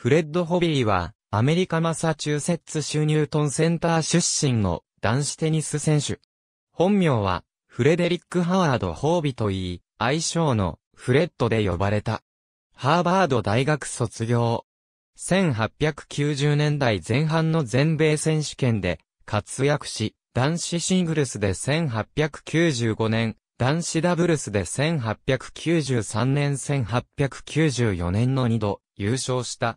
フレッド・ホビーは、アメリカマサチューセッツ州ニュートンセンター出身の男子テニス選手。本名は、フレデリック・ハワード・ホービーといい、愛称のフレッドで呼ばれた。ハーバード大学卒業。1890年代前半の全米選手権で活躍し、男子シングルスで1895年、男子ダブルスで1893年、1894年の2度優勝した。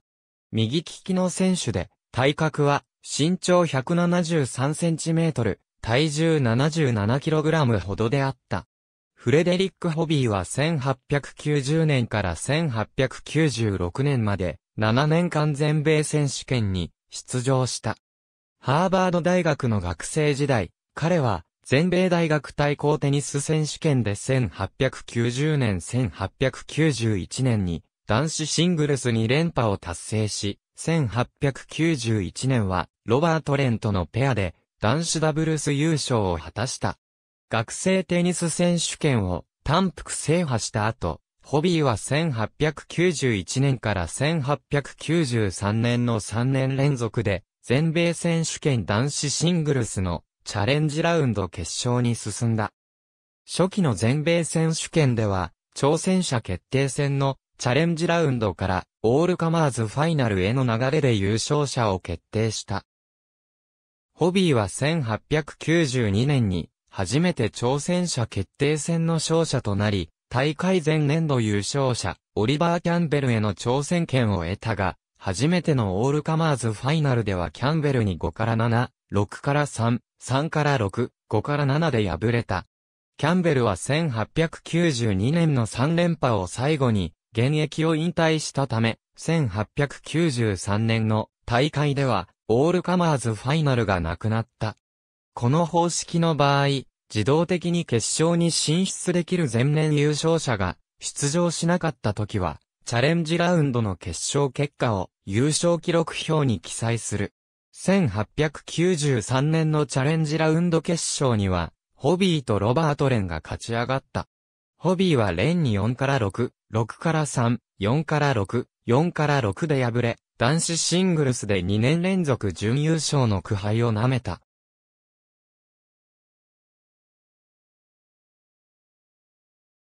右利きの選手で、体格は身長173センチメートル、体重77キログラムほどであった。フレデリック・ホビーは1890年から1896年まで7年間全米選手権に出場した。ハーバード大学の学生時代、彼は全米大学対抗テニス選手権で1890年、1891年に男子シングルス2連覇を達成し、1891年はロバート・レンとのペアで男子ダブルス優勝を果たした。学生テニス選手権を単複制覇した後、ホビーは1891年から1893年の3年連続で全米選手権男子シングルスのチャレンジラウンド決勝に進んだ。初期の全米選手権では挑戦者決定戦のチャレンジラウンドからオールカマーズファイナルへの流れで優勝者を決定した。ホビーは1892年に初めて挑戦者決定戦の勝者となり、大会前年度優勝者、オリバー・キャンベルへの挑戦権を得たが、初めてのオールカマーズファイナルではキャンベルに5から7、6から3、3から6、5から7で敗れた。キャンベルは1892年の3連覇を最後に、現役を引退したため、1893年の大会では、オールカマーズファイナルがなくなった。この方式の場合、自動的に決勝に進出できる前年優勝者が出場しなかった時は、チャレンジラウンドの決勝結果を優勝記録表に記載する。1893年のチャレンジラウンド決勝には、ホビーとロバート・レンが勝ち上がった。ホビーはレンに4から6、6から3、4から6、4から6で敗れ、男子シングルスで2年連続準優勝の苦杯を舐めた。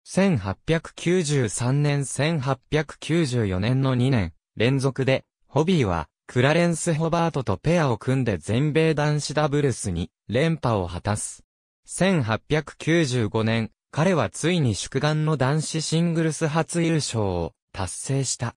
1893年、1894年の2年連続で、ホビーはクラレンス・ホバートとペアを組んで全米男子ダブルスに連覇を果たす。1895年、彼はついに宿願の男子シングルス初優勝を達成した。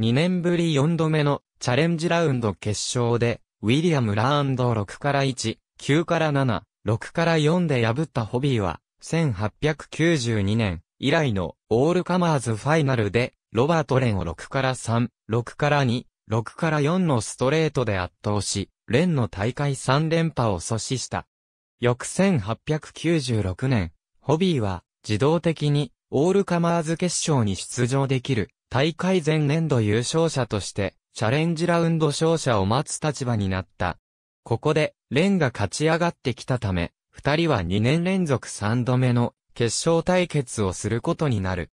2年ぶり4度目のチャレンジラウンド決勝で、ウィリアム・ラーンド6から1、9から7、6から4で破ったホビーは、1892年以来のオールカマーズファイナルでロバート・レンを6から3、6から2、6から4のストレートで圧倒し、レンの大会3連覇を阻止した。翌1896年、ホビーは自動的にオールカマーズ決勝に出場できる大会前年度優勝者としてチャレンジラウンド勝者を待つ立場になった。ここでレンが勝ち上がってきたため、二人は2年連続3度目の決勝対決をすることになる。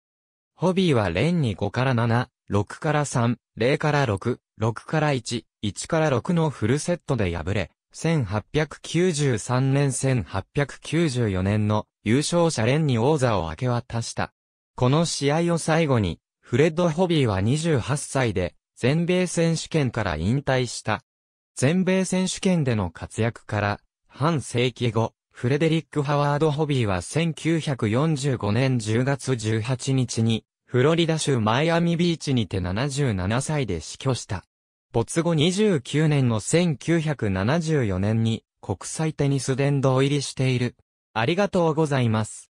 ホビーはレンに5から7、6から3、0から6、6から1、1から6のフルセットで敗れ、1893年、1894年の優勝者レンに王座を明け渡した。この試合を最後に、フレッド・ホビーは28歳で全米選手権から引退した。全米選手権での活躍から半世紀後、フレデリック・ハワード・ホビーは1945年10月18日に、フロリダ州マイアミビーチにて77歳で死去した。没後29年の1974年に国際テニス殿堂入りしている。ありがとうございます。